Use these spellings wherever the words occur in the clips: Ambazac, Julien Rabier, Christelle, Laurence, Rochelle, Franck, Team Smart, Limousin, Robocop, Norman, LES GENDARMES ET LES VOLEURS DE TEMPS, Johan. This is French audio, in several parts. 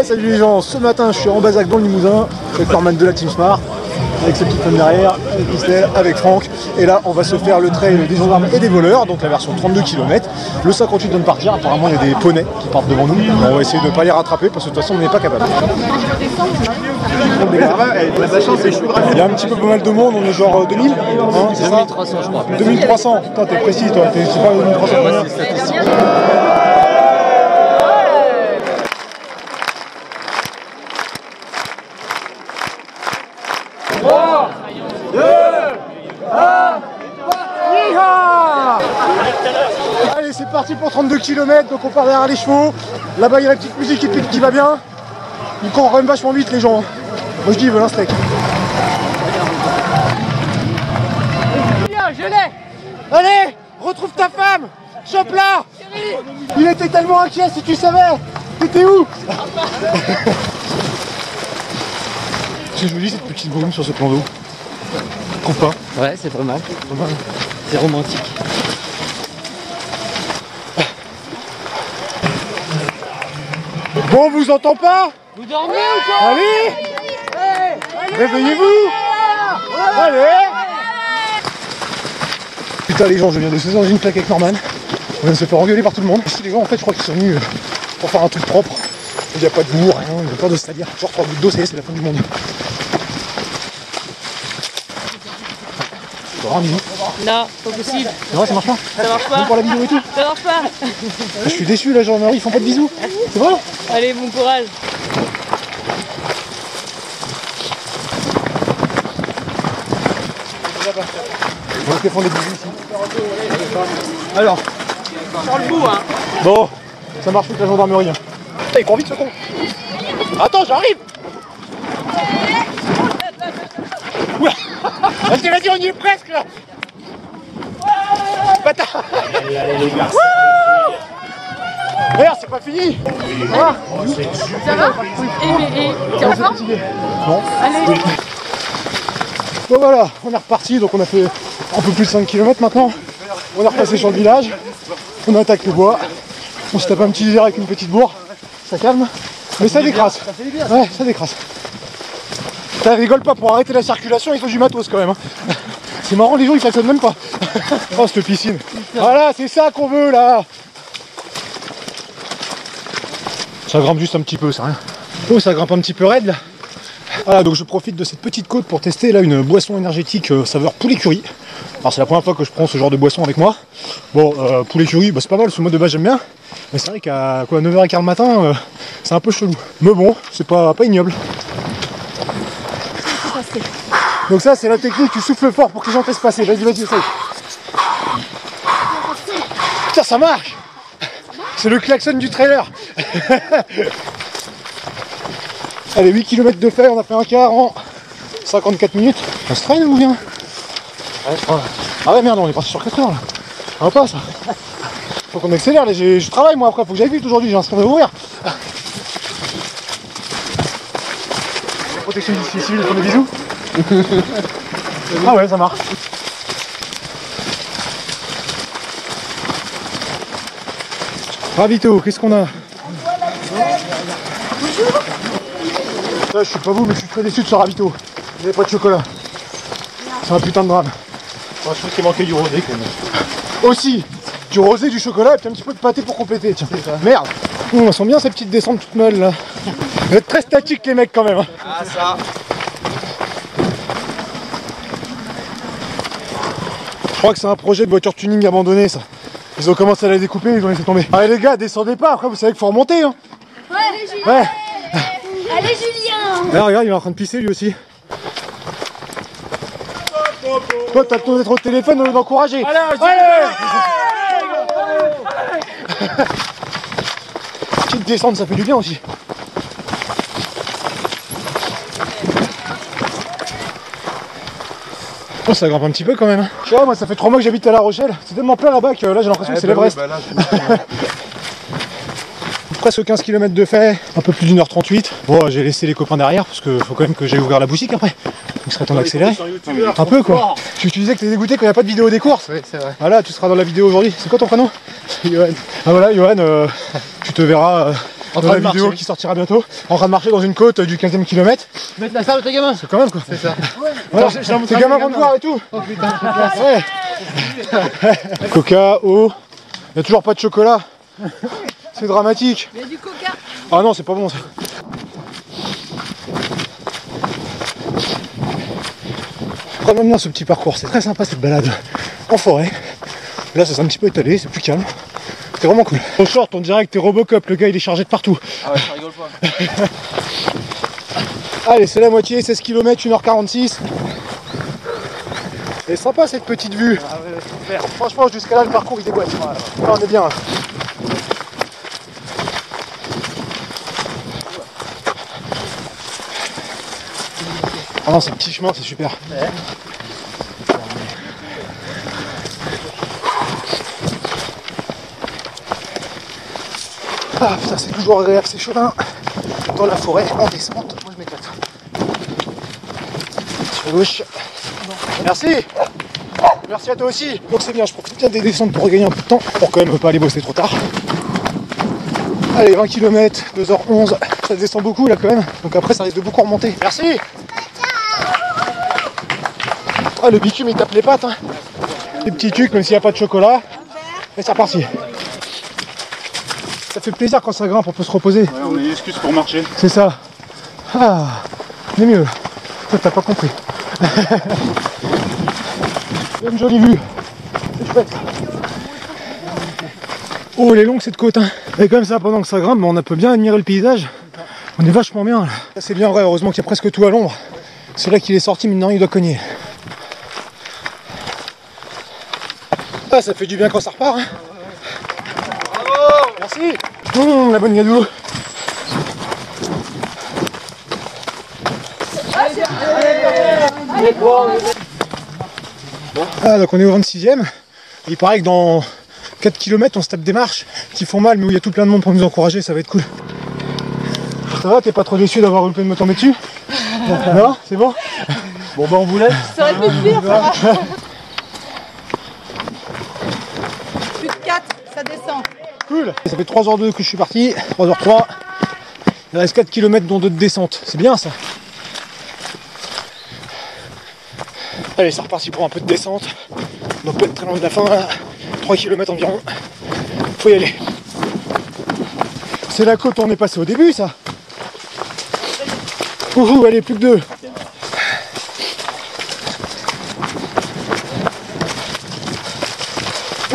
Et salut les gens, ce matin je suis en Bazac dans le Limousin avec Norman de la Team Smart, avec sa petite femme derrière, avec Christelle, avec Franck. Et là on va se faire le trail des gendarmes et des voleurs, donc la version 32 km. Le 58 donne partir, apparemment il y a des poneys qui partent devant nous. On va essayer de ne pas les rattraper parce que de toute façon on n'est pas capable. Il y a un petit peu pas mal de monde, on est genre 2000, hein, c'est ça? 2300 je crois. 2300, putain t'es précis toi, t'es pas 2300. Allez, c'est parti pour 32 km, donc on part derrière les chevaux. Là-bas, il y a la petite musique qui va bien. Ils courent quand même vachement vite, les gens. Moi, je dis, ils veulent un steak. Je l'ai. Allez, retrouve ta femme. Chope-la. Il était tellement inquiet, si tu savais. T'étais où? C'est joli, cette petite brume sur ce plan d'eau. Trouve pas? Ouais, c'est vraiment. C'est romantique. Bon, on vous entend pas? Vous dormez ou quoi? Allez, allez, réveillez-vous. Allez, putain les gens, je viens de se faire une claque avec Norman. On vient de se faire engueuler par tout le monde. Les gens en fait je crois qu'ils sont venus pour faire un truc propre. Il n'y a pas de bourre, rien, il n'y a pas de stadia. Genre 3 gouttes d'eau, ça y est, c'est la fin du monde. Non, pas possible. C'est vrai, ça marche pas? Ça marche pas. Même pour la vidéo et tout? Ça marche pas. Je suis déçu, la gendarmerie, ils font pas de bisous. C'est vrai? Allez, bon courage. Moi, je te fais des bisous ici. Alors. Sur le bout, hein. Bon, ça marche plus que la gendarmerie. Putain, il court vite ce con. Attends, j'arrive. Vas-y, vas-y, on y est presque là! Bâtard! Merde, c'est pas fini! Ah, ça va? T'es en forme? Non. Allez! Bon voilà, on est reparti, donc on a fait un peu plus de 5 km maintenant. On est repassé sur le village, on attaque le bois, on se tape un petit désert avec une petite bourre, ça calme, mais ça décrasse. Ouais, ça décrasse. Ça rigole pas, pour arrêter la circulation, il faut du matos quand même. C'est marrant, les gens ils klaxonnent même pas. Oh, cette piscine. Voilà, c'est ça qu'on veut là. Ça grimpe juste un petit peu, ça rien. Oh, ça grimpe un petit peu raide là. Voilà, donc je profite de cette petite côte pour tester là une boisson énergétique saveur poulet curry. Alors c'est la première fois que je prends ce genre de boisson avec moi. Bon, poulet curry, bah, c'est pas mal, ce mode de base j'aime bien. Mais c'est vrai qu'à 9h15 le matin, c'est un peu chelou. Mais bon, c'est pas ignoble. Donc ça c'est la technique, tu souffles fort pour que les gens te laissent passer. Vas-y, vas-y, essaye. Putain, ça marche. C'est le klaxon du trailer. Allez, 8 km de fait, on a fait un quart en 54 minutes. On se traîne ou bien? Ah ouais, merde, on est parti sur 4 heures là. On va pas ça. Faut qu'on accélère, je travaille moi après, faut que j'aille vite aujourd'hui, j'ai un train de mourir. La protection difficile, on fait des bisous. Ah ouais, ça marche. Ravito, qu'est-ce qu'on a? Bonjour. Ça, je sais pas vous, mais je suis très déçu de ce ravito. Il n'y avait pas de chocolat. C'est un putain de drame. Bon, je trouve qu'il manquait du rosé quand même. Aussi, du rosé, du chocolat et puis un petit peu de pâté pour compléter. Tiens. Merde. On sent bien ces petites descentes toutes molles là. Vous êtes très statiques les mecs quand même. Ah ça. Je crois que c'est un projet de voiture tuning abandonné ça. Ils ont commencé à la découper, ils ont laissé tomber. Allez les gars, descendez pas, après vous savez qu'il faut remonter hein. Ouais, allez Julien, ouais. Allez Julien. Là regarde, il est en train de pisser lui aussi. Toi t'as le temps d'être au téléphone au lieu d'encourager. Allez, allez, allez. Petite descente, ça fait du bien aussi. Oh, ça grimpe un petit peu quand même. Je sais pas, moi ça fait 3 mois que j'habite à La Rochelle. C'est tellement plein là-bas que là j'ai l'impression que c'est l'Everest. Oui, bah presque 15 km de fait, un peu plus d'une heure 38. Bon, j'ai laissé les copains derrière parce que faut quand même que j'aille ouvrir la boutique après. Donc il serait temps d'accélérer. Un peu quoi. Tu disais que t'es dégoûté quand il n'y a pas de vidéo des courses. Oui, c'est vrai. Voilà, tu seras dans la vidéo aujourd'hui. C'est quoi ton prénom? Johan. Ah voilà, Johan, tu te verras en train de marcher. Vidéo qui sortira bientôt, en train de marcher dans une côte du 15e kilomètre. Mettre la salle de tes gamins. C'est quand même quoi. C'est ça. Tes gamins vont te voir et tout. Oh putain, ouais. Coca, eau. Il n'y a toujours pas de chocolat. C'est dramatique. Mais du coca. Ah non, c'est pas bon ça. Vraiment bien ce petit parcours, c'est très sympa cette balade en forêt. Là ça s'est un petit peu étalé, c'est plus calme. C'était vraiment cool. Au short on dirait que t'es Robocop, le gars il est chargé de partout. Ah ouais, ça rigole pas. Allez, c'est la moitié, 16 km, 1h46. C'est sympa cette petite vue. Ah ouais, super. Franchement jusqu'à là le parcours il déboîte. Ouais. Là, on est bien. Ah non, c'est un petit chemin, c'est super. Ouais. Ah putain, c'est toujours agréable ces chemins dans la forêt en descente. Moi je m'éclate. Sur gauche. Non. Merci. Merci à toi aussi. Donc c'est bien, je profite bien des descentes pour regagner un peu de temps. Pour quand même ne pas aller bosser trop tard. Allez, 20 km, 2h11. Ça descend beaucoup là quand même. Donc après ça risque de beaucoup remonter. Merci. Ah, le bitume il tape les pattes hein. Les petits trucs, même s'il n'y a pas de chocolat. Et c'est reparti. Ça fait plaisir quand ça grimpe, on peut se reposer. Ouais, on a une excuse pour marcher. C'est ça. Ah, mais mieux. Toi t'as pas compris. Une jolie vue. C'est chouette. Oh elle est longue cette côte hein. Et comme ça pendant que ça grimpe, on peut bien admirer le paysage. On est vachement bien là. C'est bien vrai, heureusement qu'il y a presque tout à l'ombre. C'est là qu'il est sorti, mais non il doit cogner. Ah, ça fait du bien quand ça repart hein. Bravo. Merci. La bonne gadoue. Ah, donc on est au 26e. Il paraît que dans 4 km on se tape des marches qui font mal mais où il y a tout plein de monde pour nous encourager, ça va être cool. Ça va, t'es pas trop déçu d'avoir eu le peu de me tomber dessus? Non, c'est bon. Bon bah on vous laisse. Ça aurait pu pire, ça va. Cool. Ça fait 3h02 que je suis parti, 3h03. Il reste 4 km dont 2 de descente. C'est bien ça. Allez, c'est reparti pour un peu de descente. On doit pas être très loin de la fin, là. 3 km environ. Faut y aller. C'est la côte où on est passé au début ça. Ouhou, allez, plus que 2.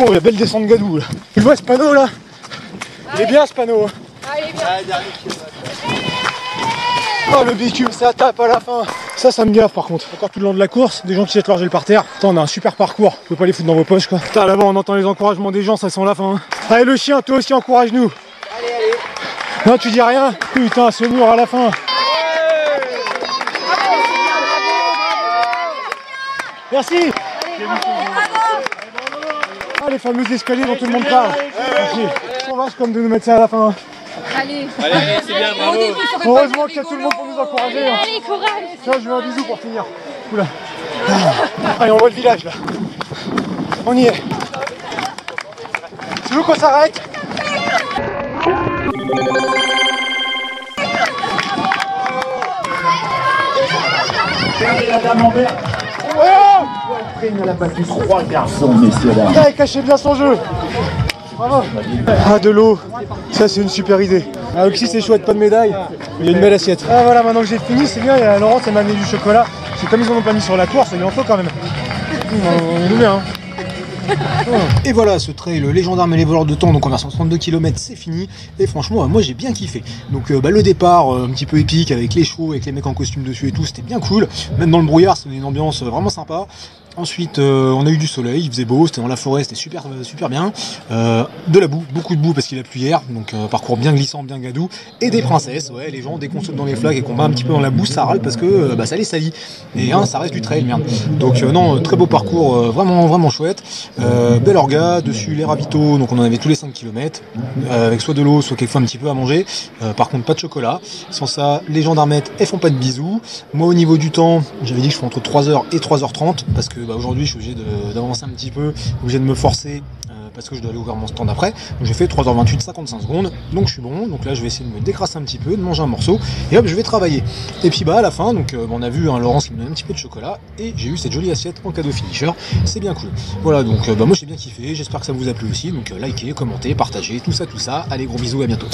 Oh, la belle descente gadou là. Tu le vois ce panneau là? Il est bien ce panneau hein. Ah, il est bien. Oh le bitume ça tape à la fin. Ça me gaffe par contre. Encore tout le long de la course, des gens qui jettent leur gel par terre. Putain, on a un super parcours, vous pouvez pas les foutre dans vos poches quoi. Putain, là-bas on entend les encouragements des gens, ça sent la fin hein. Allez le chien, toi aussi encourage-nous. Allez, allez. Non tu dis rien. Putain, ce mur à la fin. Merci. Ah, les fameux escaliers dont tout le monde parle. C'est vache comme de nous mettre ça à la fin. Allez, c'est bien, bravo. Heureusement qu'il y a tout le monde pour nous encourager. Allez, courage. Tiens, je veux un bisou pour finir. Oula. Allez, on voit le village là. On y est. Tu veux qu'on s'arrête? La dame en vert. Elle a battu 3 garçons, messieurs dames. Elle cachait bien son jeu. Bravo. Ah, de l'eau. Ça, c'est une super idée. Ah, Oxy, c'est chouette, pas de médaille. Il y a une belle assiette. Ah, voilà, maintenant que j'ai fini, c'est bien. Il y a Laurence, elle m'a amené du chocolat. C'est comme ils en ont pas mis sur la course, il en faut quand même. On est nous bien. Et voilà, ce trail Les Gendarmes et les Voleurs de Temps, donc en 132 km, c'est fini. Et franchement, moi j'ai bien kiffé. Donc le départ, un petit peu épique, avec les chevaux, avec les mecs en costume dessus et tout, c'était bien cool. Même dans le brouillard, c'était une ambiance vraiment sympa. Ensuite, on a eu du soleil, il faisait beau, c'était dans la forêt, c'était super, super bien. De la boue, beaucoup de boue parce qu'il a plu hier, donc parcours bien glissant, bien gadou. Et des princesses, ouais, les gens dès qu'on saute dans les flaques et qu'on bat un petit peu dans la boue, ça râle parce que bah, ça les salit. Et hein, ça reste du trail, merde. Donc non, très beau parcours, vraiment, vraiment chouette. Bel orga, dessus les ravitaux, donc on en avait tous les 5 km, avec soit de l'eau, soit quelquefois un petit peu à manger. Par contre, pas de chocolat. Sans ça, les gendarmettes, elles font pas de bisous. Moi, au niveau du temps, j'avais dit que je fais entre 3h et 3h30 parce que bah, aujourd'hui je suis obligé d'avancer un petit peu, obligé de me forcer parce que je dois aller ouvrir mon stand après. Donc j'ai fait 3h28, 55 secondes, donc je suis bon. Donc là je vais essayer de me décrasser un petit peu, de manger un morceau, et hop je vais travailler. Et puis bah à la fin, donc on a vu Laurence qui me donne un petit peu de chocolat, et j'ai eu cette jolie assiette en cadeau finisher, c'est bien cool. Voilà, donc moi j'ai bien kiffé, j'espère que ça vous a plu aussi, donc likez, commentez, partagez, tout ça, tout ça. Allez, gros bisous, à bientôt.